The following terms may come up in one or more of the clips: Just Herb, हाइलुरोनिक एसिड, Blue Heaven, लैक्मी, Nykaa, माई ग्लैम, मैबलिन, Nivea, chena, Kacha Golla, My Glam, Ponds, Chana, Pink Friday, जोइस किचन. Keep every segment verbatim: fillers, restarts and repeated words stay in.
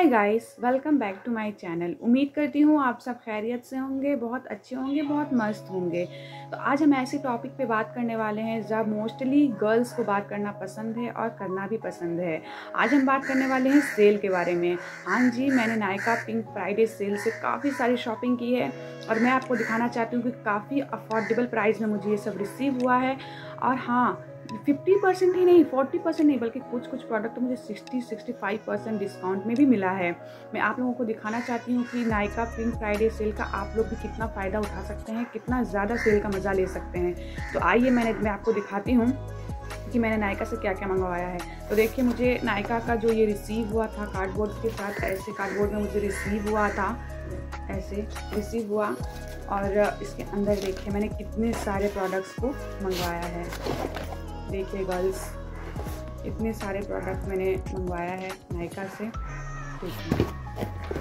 Hi guys, welcome back to my channel. उम्मीद करती हूँ आप सब खैरियत से होंगे, बहुत अच्छे होंगे, बहुत मस्त होंगे। तो आज हम ऐसे टॉपिक पे बात करने वाले हैं जब मोस्टली गर्ल्स को बात करना पसंद है और करना भी पसंद है। आज हम बात करने वाले हैं सेल के बारे में। हाँ जी, मैंने नायका पिंक फ्राइडे सेल से काफ़ी सारी शॉपिंग की है और मैं आपको दिखाना चाहती हूँ कि काफ़ी अफोर्डेबल प्राइस में मुझे ये सब रिसीव हुआ है। और हाँ, फिफ्टी परसेंट ही नहीं, फोर्टी परसेंट नहीं, बल्कि कुछ कुछ प्रोडक्ट तो मुझे sixty sixty five percent discount में भी मिला है। मैं आप लोगों को दिखाना चाहती हूँ कि नायका पिंक फ्राइडे सेल का आप लोग भी कितना फ़ायदा उठा सकते हैं, कितना ज़्यादा सेल का मज़ा ले सकते हैं। तो आइए मैंने मैं आपको दिखाती हूँ कि मैंने नायका से क्या क्या मंगवाया है। तो देखिए, मुझे नायका का जो ये रिसीव हुआ था कार्डबोर्ड के साथ, ऐसे कार्डबोर्ड में मुझे रिसीव हुआ था, ऐसे रिसीव हुआ। और इसके अंदर देखिए मैंने कितने सारे प्रोडक्ट्स को मंगवाया है। देखिए गर्ल्स, इतने सारे प्रोडक्ट मैंने मंगवाया है नायका से।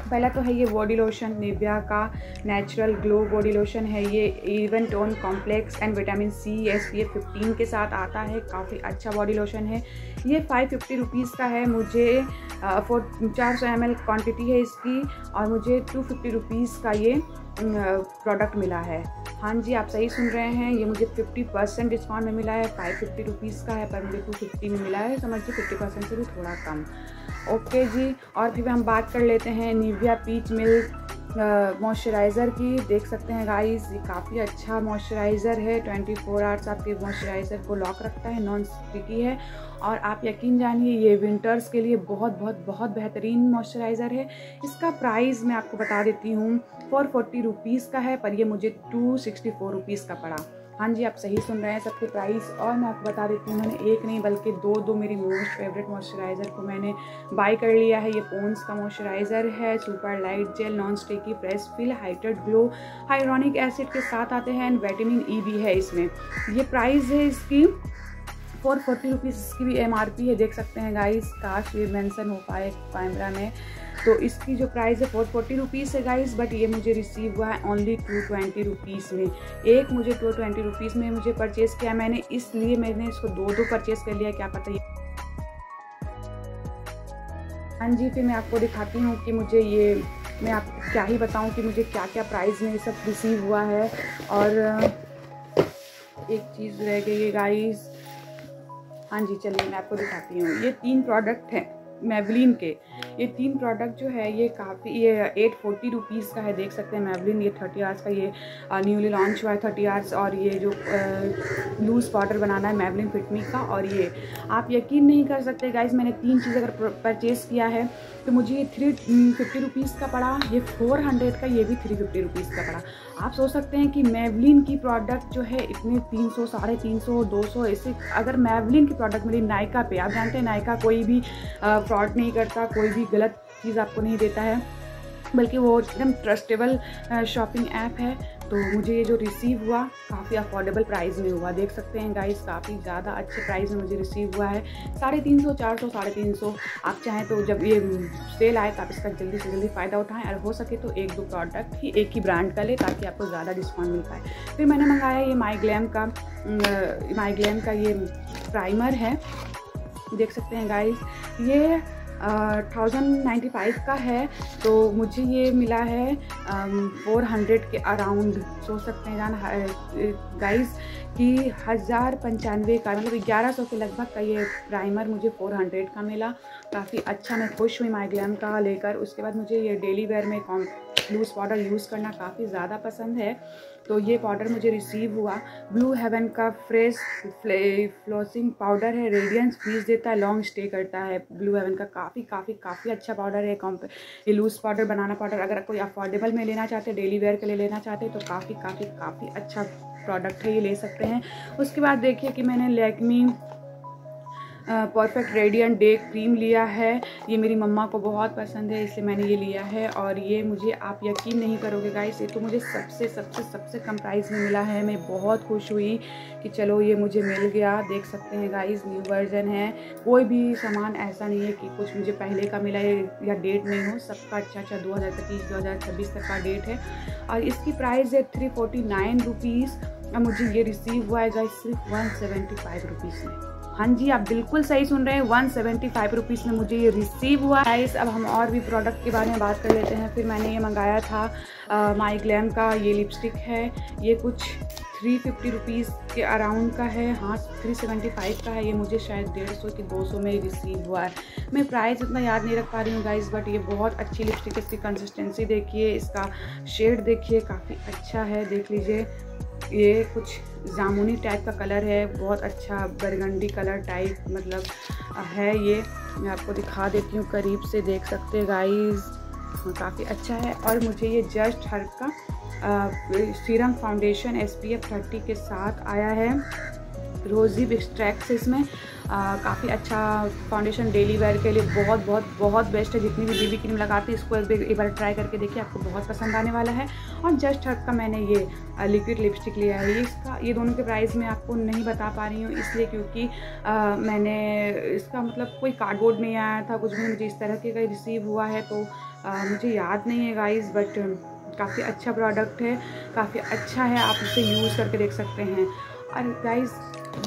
पहला तो है ये बॉडी लोशन, निविया का नेचुरल ग्लो बॉडी लोशन है ये। Even tone complex and vitamin C S P F fifteen के साथ आता है, काफ़ी अच्छा बॉडी लोशन है ये। फाइव फिफ्टी रुपीज़ का है, मुझे फोर चार सौ एम एल क्वान्टिटी है इसकी और मुझे टू फिफ्टी रुपीज़ का ये प्रोडक्ट मिला है। हाँ जी, आप सही सुन रहे हैं, ये मुझे फिफ्टी परसेंट डिस्काउंट में मिला है। फाइव फिफ्टी रुपीज़ का है पर मुझे टू फिफ्टी में मिला है, समझिए फिफ्टी परसेंट से भी थोड़ा कम। ओके जी, और फिर हम बात कर लेते हैं निविया पीच मिल्क मॉइस्चराइज़र की। देख सकते हैं गाइस, ये काफ़ी अच्छा मॉइस्चराइज़र है, ट्वेंटी फोर आवर्स आपके मॉइस्चराइज़र को लॉक रखता है, नॉन स्टिकी है। और आप यकीन जानिए ये विंटर्स के लिए बहुत बहुत बहुत बेहतरीन मॉइस्चराइज़र है। इसका प्राइस मैं आपको बता देती हूँ, फोर फोर्टी रुपीज़ का है पर ये मुझे टू सिक्सटी फोर रुपीज़ का पड़ा। हाँ जी, आप सही सुन रहे हैं, सबके प्राइस। और मैं आपको बता देती हूँ, मैंने एक नहीं बल्कि दो दो मेरी मोस्ट फेवरेट मॉइस्चराइज़र को मैंने बाय कर लिया है। ये पोन्स का मॉइस्चराइज़र है, super light gel, non sticky, fresh feel, hydrate glow, हाइलुरोनिक एसिड के साथ आते हैं एंड विटामिन ई भी है इसमें। ये प्राइस है इसकी फोर फोर्टी रुपीज़, इसकी भी एम आर पी है। देख सकते हैं गाइस, काश ये मेंशन हो पाए कैमरा में। तो इसकी जो प्राइस है फोर फोर्टी रुपीज़ है गाइस, बट ये मुझे रिसीव हुआ है ओनली टू ट्वेंटी रुपीज़ में। एक मुझे टू ट्वेंटी रुपीज़ में मुझे परचेज़ किया मैंने, इसलिए मैंने इसको दो दो परचेज़ कर लिया, क्या पता ये। हाँ जी, फिर मैं आपको दिखाती हूँ कि मुझे ये, मैं आपको क्या ही बताऊँ कि मुझे क्या क्या प्राइस में ये सब रिसीव हुआ है। और एक चीज़ रह गई है गाइस, हाँ जी चलिए मैं आपको दिखाती हूँ। ये तीन प्रोडक्ट हैं मैबलिन के, ये तीन प्रोडक्ट जो है ये काफ़ी, ये एट फोर्टी रुपीज़ का है। देख सकते हैं मैबलिन, ये थर्टी आवर्स का, ये न्यूली लॉन्च हुआ है थर्टी आवर्स। और ये जो लूज़ पाउडर बनाना है मैबलिन फिटमी का। और ये आप यकीन नहीं कर सकते गाइज, मैंने तीन चीज़ अगर परचेज़ किया है तो मुझे ये थ्री फिफ्टी रुपीज़ का पड़ा, ये फोर हंड्रेड का, ये भी थ्री फिफ्टी रुपीज़ का पड़ा। आप सोच सकते हैं कि मैबलिन की प्रोडक्ट जो है इतने तीन सौ, साढ़े तीन सौ, दो सौ, ऐसे अगर मैबलिन की प्रोडक्ट मिली नायका पे। आप जानते हैं नायका कोई भी फ्रॉड नहीं करता, कोई भी गलत चीज़ आपको नहीं देता है, बल्कि वो एकदम ट्रस्टेबल शॉपिंग ऐप है। तो मुझे ये जो रिसीव हुआ काफ़ी अफोर्डेबल प्राइस में हुआ। देख सकते हैं गाइस, काफ़ी ज़्यादा अच्छे प्राइस में मुझे रिसीव हुआ है, साढ़े तीन सौ, चार सौ, साढ़े तीन सौ। आप चाहें तो जब ये सेल आए तो आप इसका जल्दी से जल्दी फ़ायदा उठाएं और हो सके तो एक दो प्रोडक्ट ही एक ही ब्रांड का ले, ताकि आपको ज़्यादा डिस्काउंट मिल पाए। फिर मैंने मंगाया ये माई ग्लैम का, माई ग्लैम का ये प्राइमर है। देख सकते हैं गाइस, ये थाउजेंड नाइन्टी फाइव का है, तो मुझे ये मिला है फोर हंड्रेड के अराउंड। सोच सकते हैं जान गाइस कि हज़ार पंचानवे का, मतलब ग्यारह सौ के लगभग का ये प्राइमर मुझे फोर हंड्रेड का मिला। काफ़ी अच्छा, मैं खुश हुई माई ग्लैम का लेकर। उसके बाद मुझे ये डेली वेयर में कॉम लूज़ पाउडर यूज़ करना काफ़ी ज़्यादा पसंद है, तो ये पाउडर मुझे रिसीव हुआ। ब्लू हेवन का फ्रेश फ्लॉसिंग पाउडर है, रेडियंस फीस देता है, लॉन्ग स्टे करता है। ब्लू हेवन का काफ़ी काफ़ी काफ़ी अच्छा पाउडर है। कॉम्प ये लूज़ पाउडर, बनाना पाउडर, अगर कोई अफोर्डेबल में लेना चाहते, डेली वेयर के लिए लेना चाहते हैं तो काफ़ी काफ़ी काफ़ी अच्छा प्रोडक्ट है, ये ले सकते हैं। उसके बाद देखिए कि मैंने लैक्मी perfect radiant day cream लिया है। ये मेरी मम्मा को बहुत पसंद है, इसलिए मैंने ये लिया है। और ये मुझे, आप यकीन नहीं करोगे गाइस, ये तो मुझे सबसे सबसे सबसे कम प्राइस में मिला है। मैं बहुत खुश हुई कि चलो ये मुझे मिल गया। देख सकते हैं गाइस, न्यू वर्जन है, कोई भी सामान ऐसा नहीं है कि कुछ मुझे पहले का मिला है या डेट नहीं हो, सबका अच्छा अच्छा दो हज़ार पच्चीस दो हज़ार छब्बीस तक का डेट है। और इसकी प्राइस है थ्री फोर्टी नाइन रुपीज़, और मुझे ये रिसीव हुआ है गाइस सिर्फ वन सेवेंटी फाइव रुपीज़ में। हाँ जी, आप बिल्कुल सही सुन रहे हैं, वन सेवेंटी फाइव रुपीज़ में मुझे ये रिसीव हुआ। गाइस, अब हम और भी प्रोडक्ट के बारे में बात कर लेते हैं। फिर मैंने ये मंगाया था माय ग्लैम का, ये लिपस्टिक है, ये कुछ थ्री फिफ्टी रुपीज़ के अराउंड का है, हाँ थ्री सेवेंटी फाइव का है। ये मुझे शायद डेढ़ सौ कि दो सौ में रिसीव हुआ है। मैं प्राइस इतना याद नहीं रख पा रही हूँ गाइस, बट ये बहुत अच्छी लिपस्टिक है। इसकी कंसिस्टेंसी देखिए, इसका शेड देखिए, काफ़ी अच्छा है। देख लीजिए, ये कुछ जामुनी टाइप का कलर है, बहुत अच्छा बरगंडी कलर टाइप मतलब है। ये मैं आपको दिखा देती हूँ, करीब से देख सकते हैं गाइस, काफ़ी अच्छा है। और मुझे ये जस्ट हर्ब का serum foundation S P F thirty के साथ आया है, रोजी एक्सट्रैक्ट्स इसमें, काफ़ी अच्छा फाउंडेशन डेली वेयर के लिए बहुत बहुत बहुत बेस्ट है। जितनी भी बीबी क्रीम लगाती है, इसको एक बार ट्राई करके देखिए, आपको बहुत पसंद आने वाला है। और जस्ट हर्ब का मैंने ये लिक्विड लिपस्टिक लिया है। ये इसका, ये दोनों के प्राइस मैं आपको नहीं बता पा रही हूँ, इसलिए क्योंकि आ, मैंने इसका मतलब कोई कार्डबोर्ड नहीं आया था, कुछ भी मुझे इस तरह के कहीं रिसीव हुआ है, तो आ, मुझे याद नहीं है गाइज़, बट काफ़ी अच्छा प्रोडक्ट है, काफ़ी अच्छा है, आप इसे यूज़ करके देख सकते हैं। और गाइज़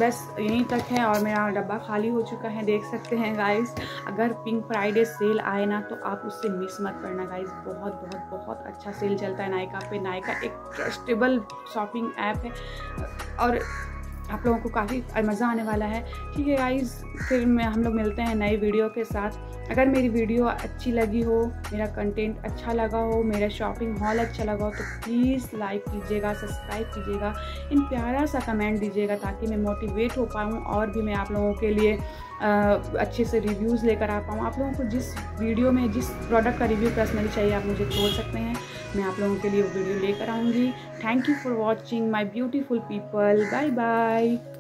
बस यहीं तक है, और मेरा डब्बा खाली हो चुका है, देख सकते हैं गाइज़। अगर पिंक फ्राइडे सेल आए ना, तो आप उससे मिस मत करना गाइज़, बहुत बहुत बहुत अच्छा सेल चलता है नायका पे। नायका एक ट्रस्टेबल शॉपिंग ऐप है, और आप लोगों को काफ़ी मज़ा आने वाला है। ठीक है गाइज़, फिर मैं हम लोग मिलते हैं नई वीडियो के साथ। अगर मेरी वीडियो अच्छी लगी हो, मेरा कंटेंट अच्छा लगा हो, मेरा शॉपिंग हॉल अच्छा लगा हो, तो प्लीज़ लाइक कीजिएगा, सब्सक्राइब कीजिएगा, इन प्यारा सा कमेंट दीजिएगा, ताकि मैं मोटिवेट हो पाऊँ और भी मैं आप लोगों के लिए आ, अच्छे से रिव्यूज़ लेकर आ पाऊँ। आप लोगों को जिस वीडियो में जिस प्रोडक्ट का रिव्यू पर्सनली चाहिए, आप मुझे छोड़ सकते हैं, मैं आप लोगों के लिए वीडियो लेकर आऊँगी। Thank you for watching my beautiful people, bye bye.